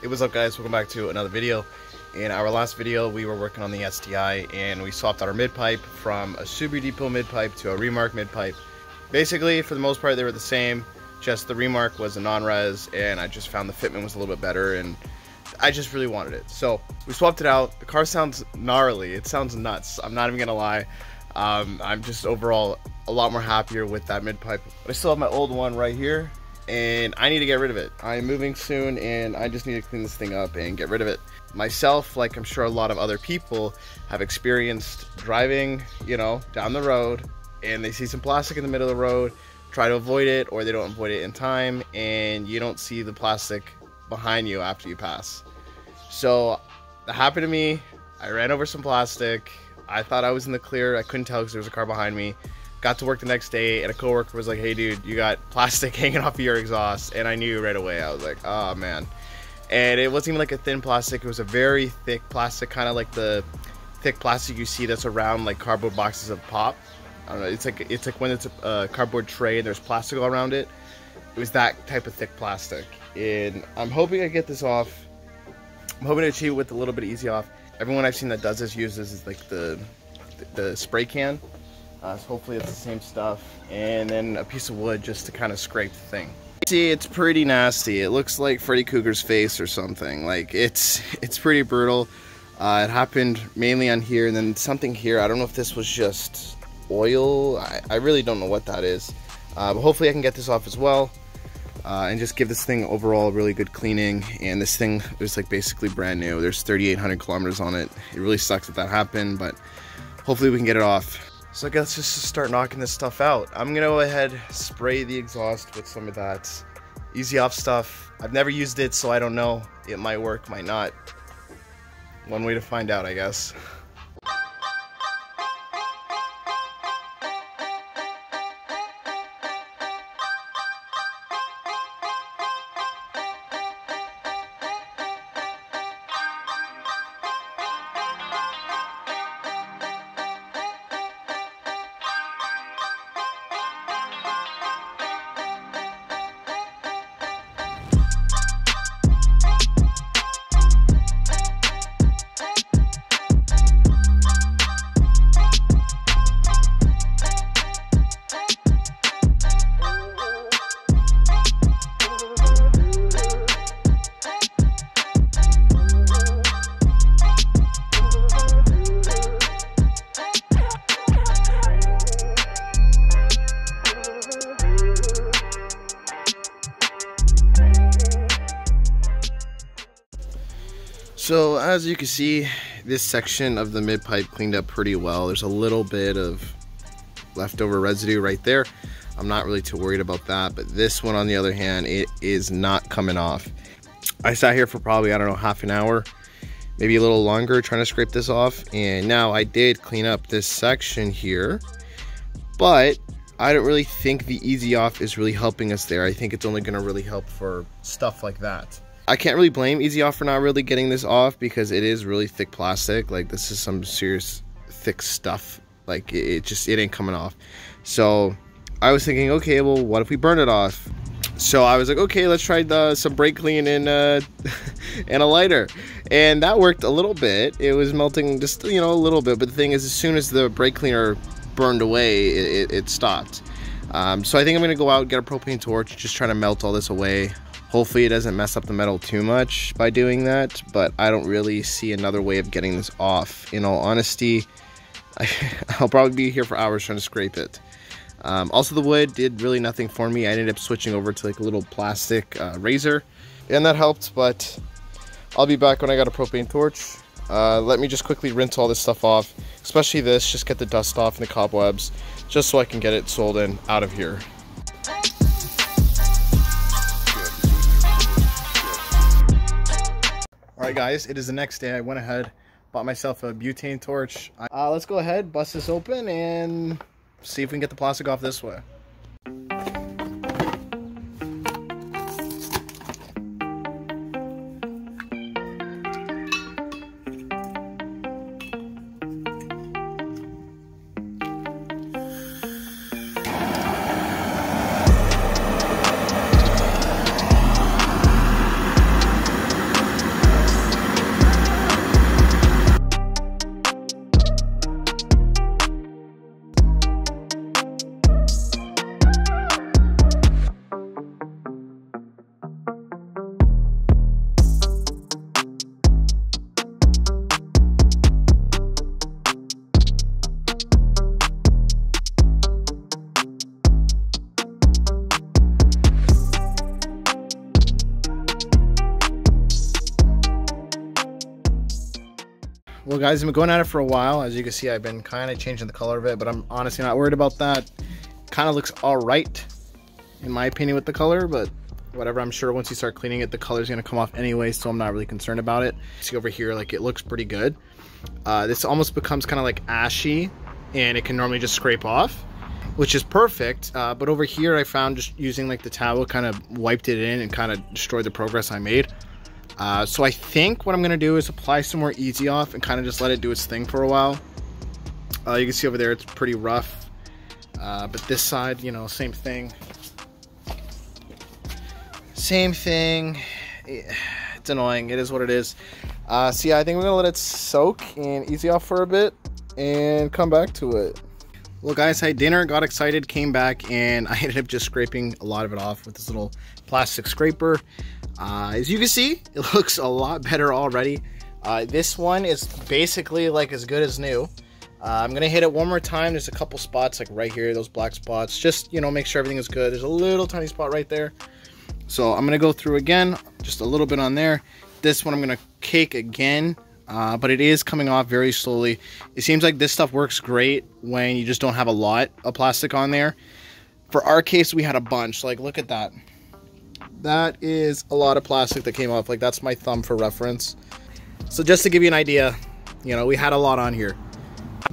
Hey, what's up guys, welcome back to another video. In our last video we were working on the STI and we swapped out our mid pipe from a Subie Depo mid pipe to a Remark mid pipe. Basically for the most part they were the same, just the Remark was a non-res and I just found the fitment was a little bit better and I just really wanted it. So we swapped it out. The car sounds gnarly, it sounds nuts, I'm not even gonna lie. I'm just overall a lot more happier with that mid pipe. But I still have my old one right here and I need to get rid of it. I'm moving soon and I just need to clean this thing up and get rid of it. Myself, like I'm sure a lot of other people, have experienced driving, you know, down the road and they see some plastic in the middle of the road, try to avoid it, or they don't avoid it in time and you don't see the plastic behind you after you pass. So that happened to me. I ran over some plastic. I thought I was in the clear. I couldn't tell because there was a car behind me. Got to work the next day and a coworker was like, hey dude, you got plastic hanging off of your exhaust. And I knew right away. I was like, oh man. And it wasn't even like a thin plastic. It was a very thick plastic, kind of like the thick plastic you see that's around like cardboard boxes of pop. I don't know. It's like when it's a cardboard tray and there's plastic all around it. It was that type of thick plastic. And I'm hoping I get this off. I'm hoping to achieve it with a little bit of Easy Off. Everyone I've seen that does this uses like the spray can. So hopefully it's the same stuff, and then a piece of wood just to kind of scrape the thing. See, it's pretty nasty. It looks like Freddy Cougar's face or something. Like it's pretty brutal. It happened mainly on here, and then something here. I don't know if this was just oil. I really don't know what that is. But hopefully I can get this off as well, and just give this thing overall a really good cleaning. And this thing is like basically brand new. There's 3,800 kilometers on it. It really sucks that happened, but hopefully we can get it off. So I guess just start knocking this stuff out. I'm gonna go ahead, spray the exhaust with some of that Easy Off stuff. I've never used it, so I don't know. It might work, might not. One way to find out, I guess. So as you can see, this section of the mid pipe cleaned up pretty well. There's a little bit of leftover residue right there. I'm not really too worried about that, but this one on the other hand, it is not coming off. I sat here for probably, I don't know, half an hour, maybe a little longer trying to scrape this off. And now I did clean up this section here, but I don't really think the Easy Off is really helping us there. I think it's only gonna really help for stuff like that. I can't really blame Easy Off for not really getting this off because it is really thick plastic. Like this is some serious thick stuff. Like it ain't coming off. So I was thinking, okay, well, what if we burn it off? So I was like, okay, let's try some brake clean and and a lighter. And that worked a little bit. It was melting just, you know, a little bit. But the thing is, as soon as the brake cleaner burned away, it stopped. So I think I'm gonna go out and get a propane torch, just trying to melt all this away. Hopefully it doesn't mess up the metal too much by doing that, but I don't really see another way of getting this off. In all honesty, I'll probably be here for hours trying to scrape it. Also the wood did really nothing for me. I ended up switching over to like a little plastic razor and that helped, but I'll be back when I got a propane torch. Let me just quickly rinse all this stuff off, especially this, just get the dust off and the cobwebs, just so I can get it sold and out of here. Alright guys, it is the next day. I went ahead, bought myself a butane torch. Let's go ahead, bust this open and see if we can get the plastic off this way. Well, guys, I've been going at it for a while. As you can see, I've been kind of changing the color of it, but I'm honestly not worried about that. Kind of looks all right, in my opinion, with the color, but whatever. I'm sure once you start cleaning it, the color's going to come off anyway, so I'm not really concerned about it. See over here, like, it looks pretty good. This almost becomes kind of like ashy, and it can normally just scrape off, which is perfect. But over here, I found just using like the towel kind of wiped it in and kind of destroyed the progress I made. So I think what I'm going to do is apply some more Easy Off and kind of just let it do its thing for a while. You can see over there, it's pretty rough. But this side, you know, same thing. Same thing. It's annoying. It is what it is. So yeah, I think we're going to let it soak and Easy Off for a bit and come back to it. Well, guys, I had dinner, got excited, came back, and I ended up just scraping a lot of it off with this little plastic scraper. As you can see, it looks a lot better already. This one is basically like as good as new. I'm gonna hit it one more time. There's a couple spots like right here, those black spots. Just, you know, make sure everything is good. There's a little tiny spot right there. So I'm gonna go through again, just a little bit on there. This one I'm gonna cake again. But it is coming off very slowly. It seems like this stuff works great when you just don't have a lot of plastic on there. For our case, we had a bunch. Like, look at that. That is a lot of plastic that came off. Like, that's my thumb for reference. So just to give you an idea, you know, we had a lot on here.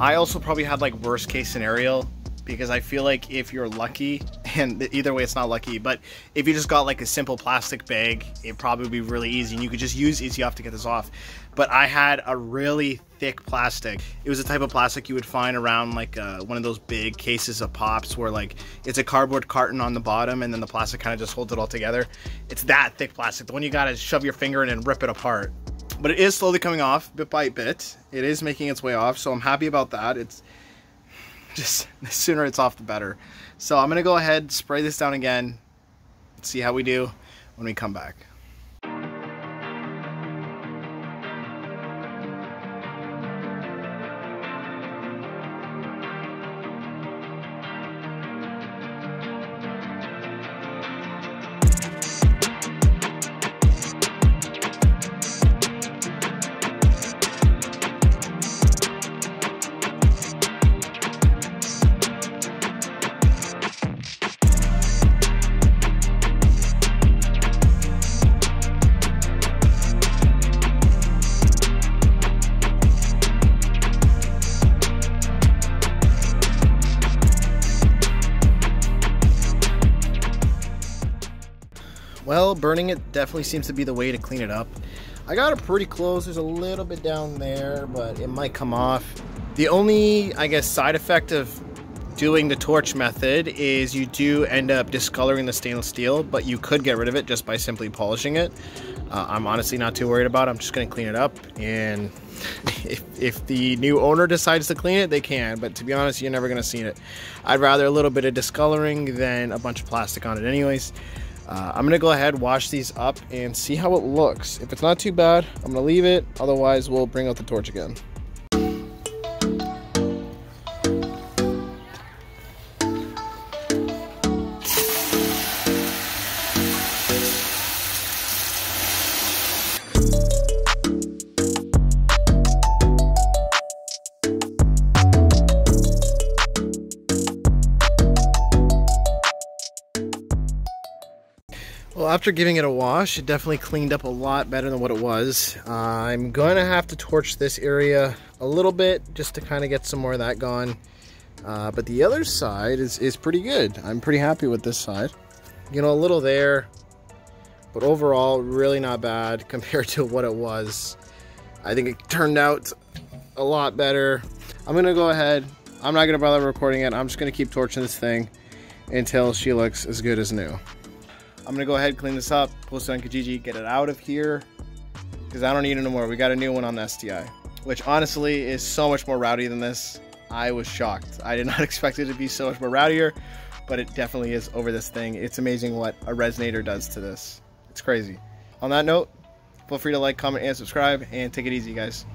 I also probably had like worst case scenario, because I feel like if you're lucky, and either way it's not lucky, but if you just got like a simple plastic bag, it'd probably be really easy and you could just use Easy Off to get this off. But I had a really thick plastic. It was a type of plastic you would find around like one of those big cases of Pops where like it's a cardboard carton on the bottom and then the plastic kind of just holds it all together. It's that thick plastic. The one you gotta shove your finger in and rip it apart. But it is slowly coming off bit by bit. It is making its way off, so I'm happy about that. It's just the sooner it's off the better. So I'm gonna go ahead, spray this down again, see how we do when we come back. Well, burning it definitely seems to be the way to clean it up. I got it pretty close. There's a little bit down there, but it might come off. The only, I guess, side effect of doing the torch method is you do end up discoloring the stainless steel, but you could get rid of it just by simply polishing it. I'm honestly not too worried about it. I'm just gonna clean it up, and if the new owner decides to clean it, they can, but to be honest, you're never gonna see it. I'd rather a little bit of discoloring than a bunch of plastic on it anyways. I'm gonna go ahead, wash these up and see how it looks. If it's not too bad, I'm gonna leave it. Otherwise, we'll bring out the torch again. Well, after giving it a wash, it definitely cleaned up a lot better than what it was. I'm going to have to torch this area a little bit just to kind of get some more of that gone. But the other side is pretty good. I'm pretty happy with this side. You know, a little there, but overall really not bad compared to what it was. I think it turned out a lot better. I'm going to go ahead. I'm not going to bother recording it. I'm just going to keep torching this thing until she looks as good as new. I'm gonna go ahead, clean this up, post it on Kijiji, get it out of here, because I don't need it anymore. We got a new one on the STI, which honestly is so much more rowdy than this. I was shocked. I did not expect it to be so much more rowdier, but it definitely is over this thing. It's amazing what a resonator does to this. It's crazy. On that note, feel free to like, comment, and subscribe, and take it easy, guys.